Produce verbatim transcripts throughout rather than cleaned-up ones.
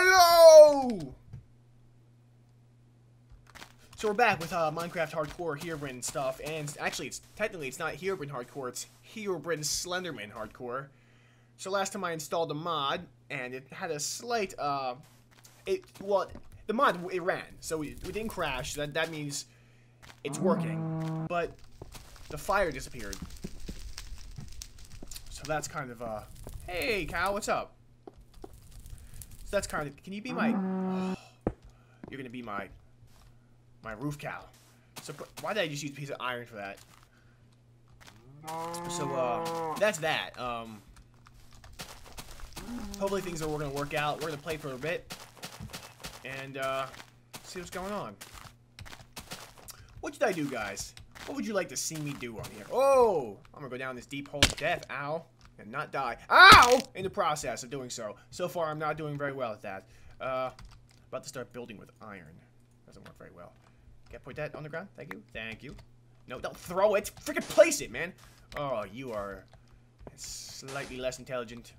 Hello! So we're back with uh, Minecraft Hardcore Herobrine stuff, and actually, it's technically it's not Herobrine Hardcore, it's Herobrine Slenderman Hardcore. So last time I installed a mod, and it had a slight, uh, it well, the mod it ran, so we, we didn't crash. That that means it's working, but the fire disappeared. So that's kind of uh, hey cow, what's up? So that's kind of. Can you be my? Oh, you're gonna be my. My roof cow. So why did I just use a piece of iron for that? So uh, that's that. Um, hopefully things are gonna work out. We're gonna play for a bit and uh, see what's going on. What should I do, guys? What would you like to see me do on here? Oh, I'm gonna go down this deep hole of death. Ow, and not die. Ow! In the process of doing so. So far, I'm not doing very well at that. Uh, about to start building with iron. Doesn't work very well. Can I put that on the ground? Thank you. Thank you. No, don't throw it. Freaking place it, man. Oh, you are slightly less intelligent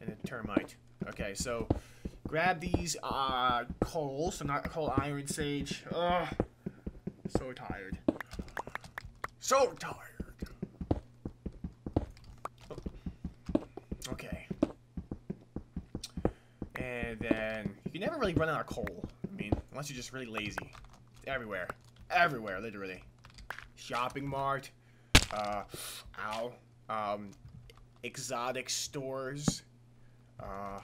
than a termite. Okay, so grab these uh, coals. So not coal, iron, sage. Oh, so tired. So tired. Oh. Okay. And then you can never really run out of coal. I mean, unless you're just really lazy. Everywhere. Everywhere, literally. Shopping mart. Uh, ow. Um, exotic stores. Uh,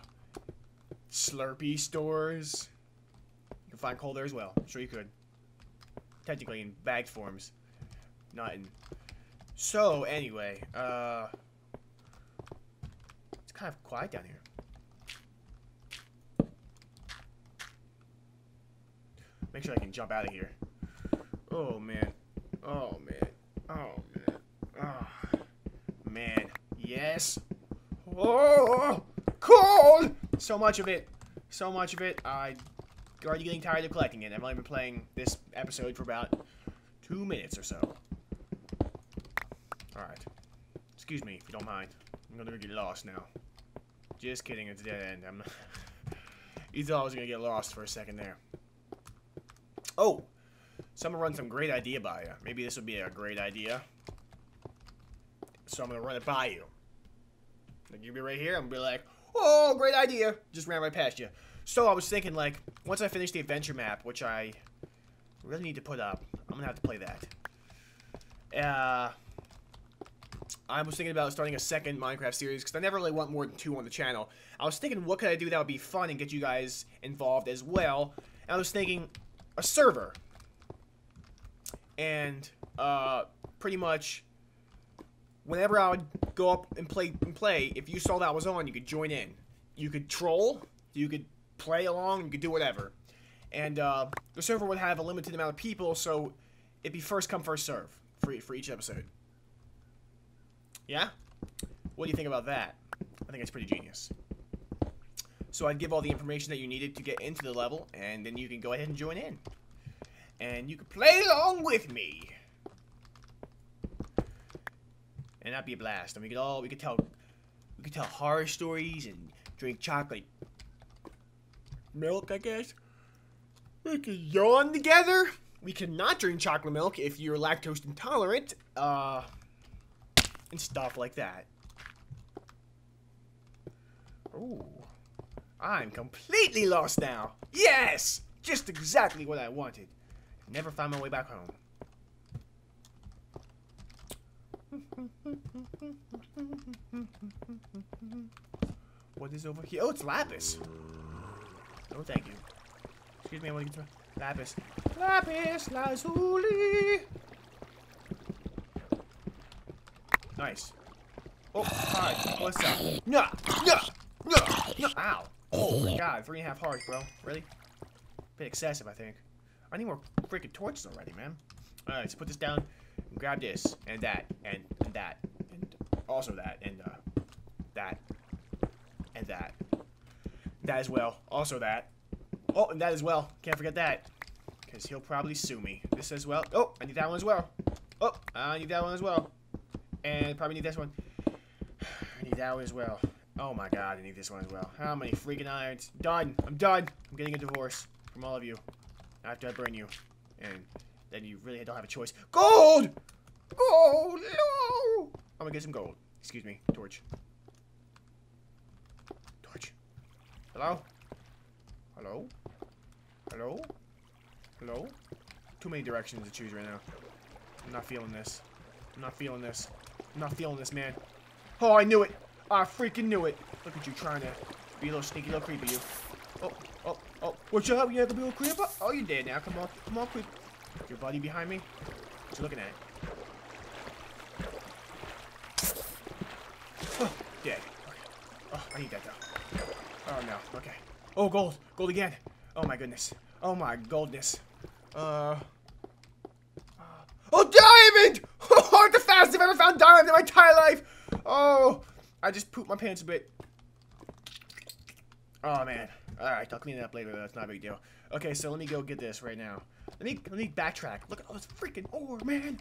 Slurpee stores. You can find coal there as well. I'm sure you could. Technically in bagged forms. Not in... So, anyway. Uh, it's kind of quiet down here. Make sure I can jump out of here. Oh, man. Oh, man. Oh, man. Oh, man. Yes. Oh, cold. So much of it. So much of it. I'm already getting tired of collecting it. I've only been playing this episode for about two minutes or so. Alright. Excuse me if you don't mind. I'm going to get lost now. Just kidding. It's dead end. I'm you thought I was going to get lost for a second there. Oh, so I'm gonna run some great idea by you. Maybe this would be a great idea. So I'm gonna run it by you. Like you'll be right here. I'm gonna be like, oh, great idea. Just ran right past you. So I was thinking, like, once I finish the adventure map, which I really need to put up, I'm gonna have to play that. Uh, I was thinking about starting a second Minecraft series because I never really want more than two on the channel. I was thinking, what could I do that would be fun and get you guys involved as well? And I was thinking. A server, and uh, pretty much whenever I would go up and play and play, if you saw that was on, you could join in. You could troll, you could play along, you could do whatever, and uh, the server would have a limited amount of people, so it'd be first come first serve for for each episode. Yeah, what do you think about that? I think it's pretty genius. So I'd give all the information that you needed to get into the level, and then you can go ahead and join in. And you can play along with me. And that'd be a blast. And we could all we could tell we could tell horror stories and drink chocolate milk, I guess. We could yawn together. We cannot drink chocolate milk if you're lactose intolerant. Uh and stuff like that. Ooh. I'm completely lost now. Yes! Just exactly what I wanted. Never found my way back home. What is over here? Oh, it's lapis. Oh, thank you. Excuse me, I want to get to lapis. Lapis lazuli. Nice. Oh, hi. What's up? No, no, no, no. Ow. Oh my god, three and a half hearts, bro. Really? Bit excessive, I think. I need more freaking torches already, man. Alright, so put this down, and grab this, and that, and, and that, and also that, and uh, that, and that. That as well. Also that. Oh, and that as well. Can't forget that. Because he'll probably sue me. This as well. Oh, I need that one as well. Oh, I need that one as well. And probably need this one. I need that one as well. Oh my god, I need this one as well. How many freaking irons? Done. I'm done. I'm getting a divorce from all of you. After I burn you. And then you really don't have a choice. Gold! Gold! No! I'm gonna get some gold. Excuse me. Torch. Torch. Hello? Hello? Hello? Hello? Too many directions to choose right now. I'm not feeling this. I'm not feeling this. I'm not feeling this, man. Oh, I knew it! I freaking knew it! Look at you trying to be a little sneaky little creepy, you. Oh, oh, oh. What's up? You have to be a little creeper? Oh, you're dead now. Come on. Come on, creep. Your buddy behind me? What you looking at? Oh, dead. Oh, I need that, though. Oh, no. Okay. Oh, gold. Gold again. Oh, my goodness. Oh, my goldness. Uh... Oh, diamond! Oh, the fastest I've ever found diamond in my entire life! Oh, I just pooped my pants a bit. Oh, man. Alright, I'll clean it up later, though. It's not a big deal. Okay, so let me go get this right now. Let me, let me backtrack. Look at all this freaking ore, man.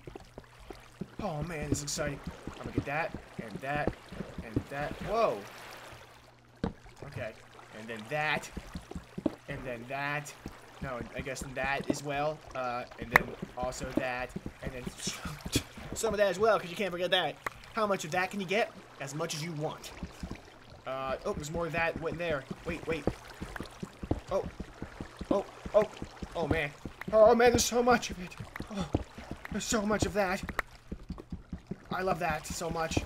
Oh, man, this is exciting. I'm gonna get that, and that, and that. Whoa. Okay, and then that, and then that. No, I guess that as well. Uh, and then also that, and then some of that as well, because you can't forget that. How much of that can you get? As much as you want. Uh, oh, there's more of that went there. Wait, wait. Oh. Oh, oh. Oh, man. Oh, man, there's so much of it. Oh, there's so much of that. I love that so much.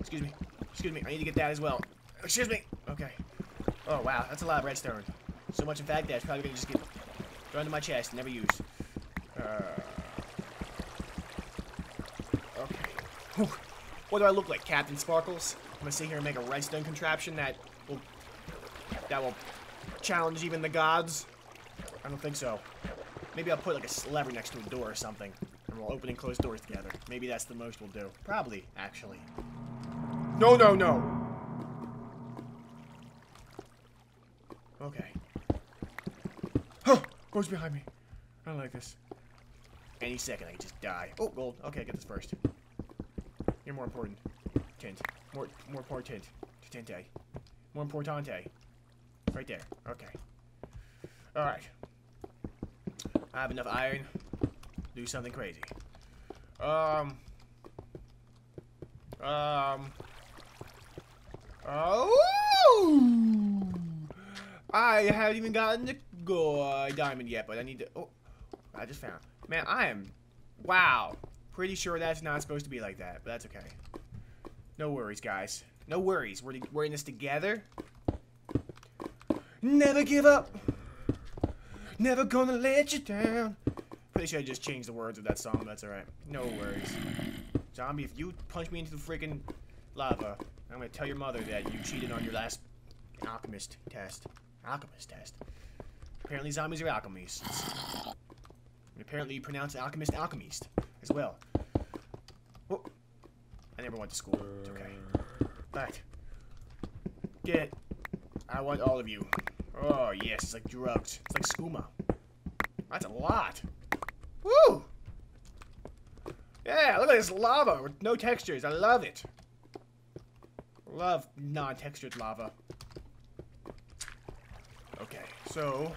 Excuse me. Excuse me. I need to get that as well. Excuse me. Okay. Oh, wow. That's a lot of redstone. So much, in fact, that's probably going to just get thrown into my chest and never used. Uh... Whew. What do I look like, Captain Sparkles? I'm gonna sit here and make a redstone contraption that will that will challenge even the gods. I don't think so. Maybe I'll put like a lever next to a door or something, and we'll open and close doors together. Maybe that's the most we'll do. Probably, actually. No, no, no. Okay. Huh! Goes behind me. I don't like this. Any second I can just die. Oh, gold. Okay, I get this first. You're more important. Tint. More more important. Tinte. More importante. Right there. Okay. Alright. I have enough iron. Do something crazy. Um. Um. Oh! I haven't even gotten the gold diamond yet, but I need to. Oh. I just found. Man, I am. Wow. Pretty sure that's not supposed to be like that, but that's okay. No worries, guys. No worries. We're, we're in this together. Never give up. Never gonna let you down. Pretty sure I just changed the words of that song, but that's alright. No worries. Zombie, if you punch me into the freaking lava, I'm gonna tell your mother that you cheated on your last alchemist test. Alchemist test. Apparently zombies are alchemists. And apparently you pronounce alchemist alchemist. As well. Whoa. I never went to school. It's okay. But get it. I want all of you. Oh yes, it's like drugs. It's like skooma. That's a lot. Woo! Yeah, look at this lava with no textures. I love it. Love non-textured lava. Okay, so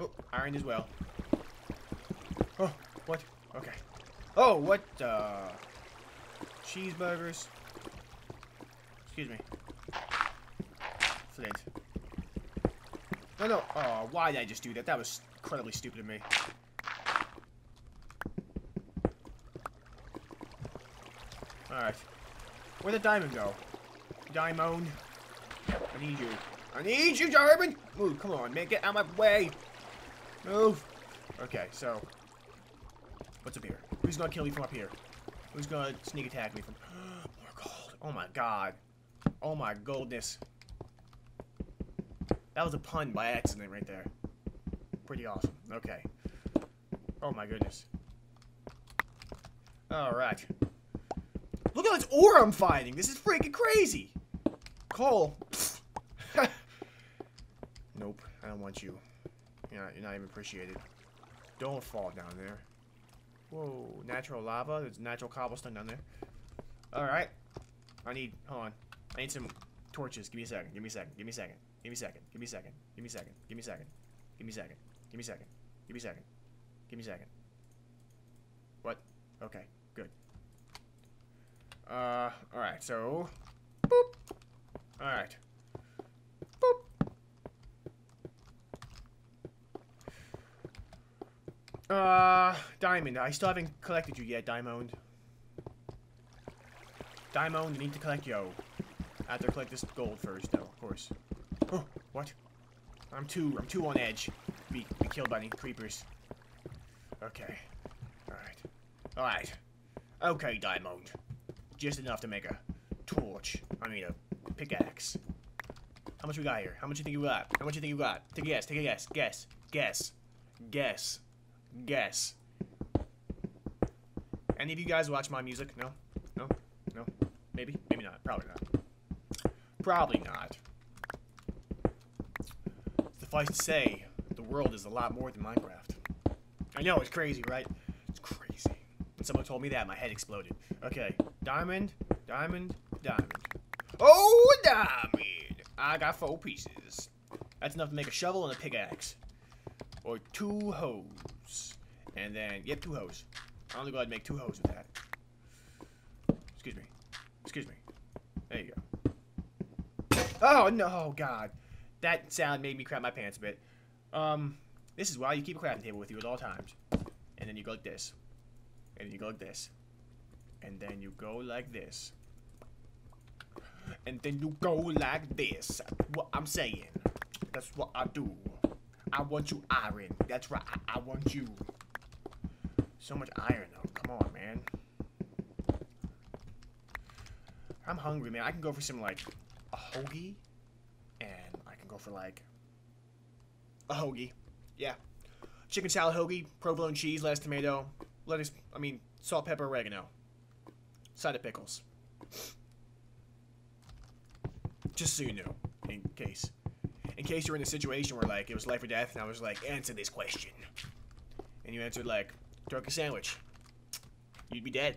oh, iron as well. Oh, what? Okay. Oh, what, uh... cheeseburgers. Excuse me. Flint. No, no. Oh, why did I just do that? That was incredibly stupid of me. Alright. Where'd the diamond go? Diamond. I need you. I need you, diamond! Move, come on, man. Get out of my way. Move. Okay, so... what's up here? Who's gonna kill me from up here? Who's gonna sneak attack me from... more gold. Oh my god. Oh my goldness. That was a pun by accident right there. Pretty awesome. Okay. Oh my goodness. Alright. Look at this ore I'm finding! This is freaking crazy! Coal. Nope. I don't want you. You're not, you're not even appreciated. Don't fall down there. Whoa, natural lava. There's natural cobblestone down there. Alright. I need, hold on. I need some torches. Give me a second. Give me a second. Give me a second. Give me a second. Give me a second. Give me a second. Give me a second. Give me a second. Give me a second. Give me a second. Give me a second. What? Okay. Good. Uh, alright, so. Boop. Alright. Uh, Diamond, I still haven't collected you yet, Diamond. Diamond, you need to collect yo. I have to collect this gold first, though, of course. Oh, what? I'm too, I'm too on edge. Be, be killed by any creepers. Okay. Alright. Alright. Okay, Diamond. Just enough to make a torch. I mean, a pickaxe. How much we got here? How much you think you got? How much you think you got? Take a guess, take a guess, guess, guess, guess. Guess. Any of you guys watch my music? No? No? No? Maybe? Maybe not. Probably not. Probably not. Suffice to say, the world is a lot more than Minecraft. I know, it's crazy, right? It's crazy. When someone told me that, my head exploded. Okay. Diamond, diamond, diamond. Oh, diamond! I got four pieces. That's enough to make a shovel and a pickaxe. Or two hoes. And then, yep, two hoes. I'm gonna go ahead and make two hoes with that. Excuse me. Excuse me. There you go. Oh, no, God. That sound made me crap my pants a bit. Um, this is why you keep a crafting table with you at all times. And then you go like this. And then you go like this. And then you go like this. And then you go like this. What I'm saying. That's what I do. I want you iron. That's right. I, I want you. So much iron, though. Come on, man. I'm hungry, man. I can go for some, like, a hoagie. And I can go for, like, a hoagie. Yeah. Chicken salad hoagie, provolone cheese, lettuce, tomato, lettuce, I mean, salt, pepper, oregano. Side of pickles. Just so you know, in case. In case you were in a situation where, like, it was life or death, and I was like, answer this question. And you answered, like, turkey sandwich. You'd be dead.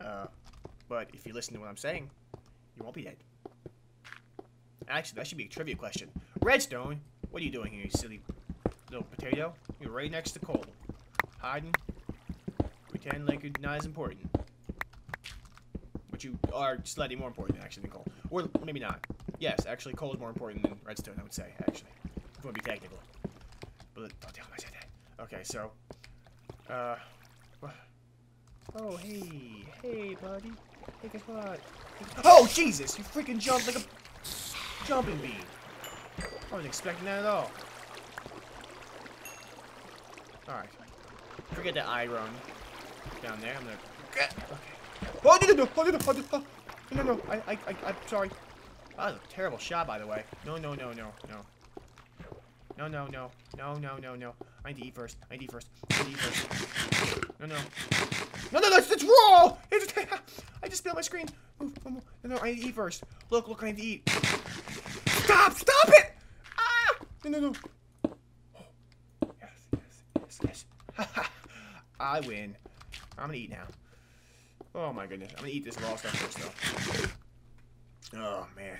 Uh, but if you listen to what I'm saying, you won't be dead. Actually, that should be a trivia question. Redstone, what are you doing here, you silly little potato? You're right next to coal. Hiding. Pretend like you're not as important. But you are slightly more important, actually, than coal. Or maybe not. Yes, actually, coal is more important than redstone, I would say, actually. If you want to be technical. But, oh, damn, I said that. Okay, so, uh, oh, hey, hey, buddy. Hey, guess what? Oh, Jesus, you freaking jumped like a jumping bee. I wasn't expecting that at all. Alright. Forget that iron down there. I'm gonna, okay. Oh, no, no, no, no, no, no, no, I, I, I, I'm sorry. That was a terrible shot, by the way. No, no, no, no, no. No, no, no. No, no, no, no. I need to eat first. I need to eat first. I need to eat first. No, no. No, no, no, it's, it's raw! It's, I just spilled my screen. Move, move, move. No, no, I need to eat first. Look, look, I need to eat. Stop! Stop it! Ah! No, no, no. Oh. Yes, yes, yes, yes. I win. I'm gonna eat now. Oh, my goodness. I'm gonna eat this raw stuff first, though. Oh, man.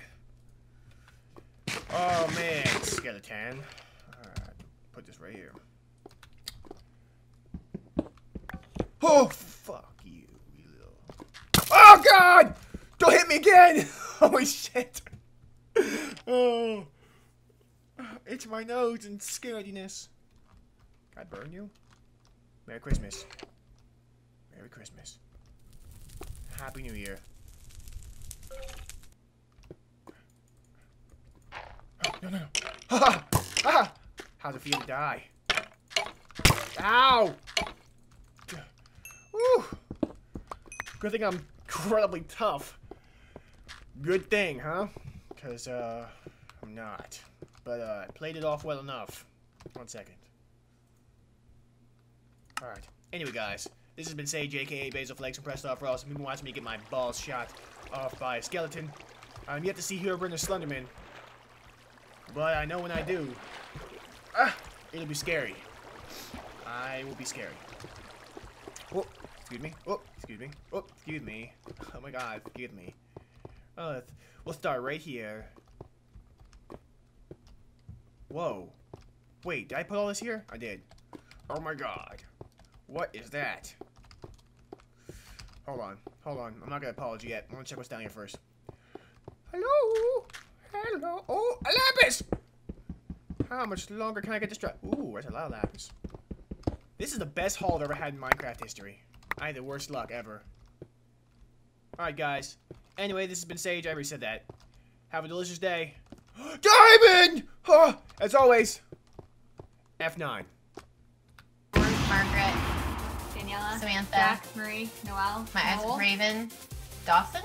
Oh, man. Skeleton. Alright. Put this right here. Oh, fuck you, you little. Oh, God! Don't hit me again! Holy shit. Oh. It's my nose and scarediness. Can I burn you? Merry Christmas. Merry Christmas. Happy New Year. No, no, no. Ha ha! Ha! How's it feel to die? Ow! Woo! Good thing I'm incredibly tough. Good thing, huh? Because, uh, I'm not. But, uh, I played it off well enough. One second. Alright. Anyway, guys. This has been Sage, a k a. Basil Flakes and Prestoff Ross. You've been watching me get my balls shot off by a skeleton. I'm yet to see Herobrine the Slenderman. But I know when I do, ah, it'll be scary. I will be scary. Oh, excuse me. Oh, excuse me. Oh, excuse me. Oh my God, excuse me. Oh, that's, we'll start right here. Whoa. Wait, did I put all this here? I did. Oh my god. What is that? Hold on. Hold on. I'm not going to apologize yet. I want to check what's down here first. Hello? Hello? Oh, a lapis! How much longer can I get this dry? Ooh, there's a lot of lapis. This is the best haul I've ever had in Minecraft history. I had the worst luck ever. Alright, guys. Anyway, this has been Sage. I already said that. Have a delicious day. Diamond! Huh! As always, F nine. Margaret. Daniela. Samantha. Jack. Marie. Noelle. My ass. Raven. Dawson.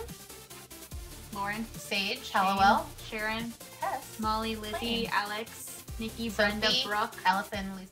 Lauren. Sage. Hallowell. Sharon. Tess. Molly. Lizzie. Lane. Alex. Nikki. Sophie, Brenda. Brooke. Allison. Lucy.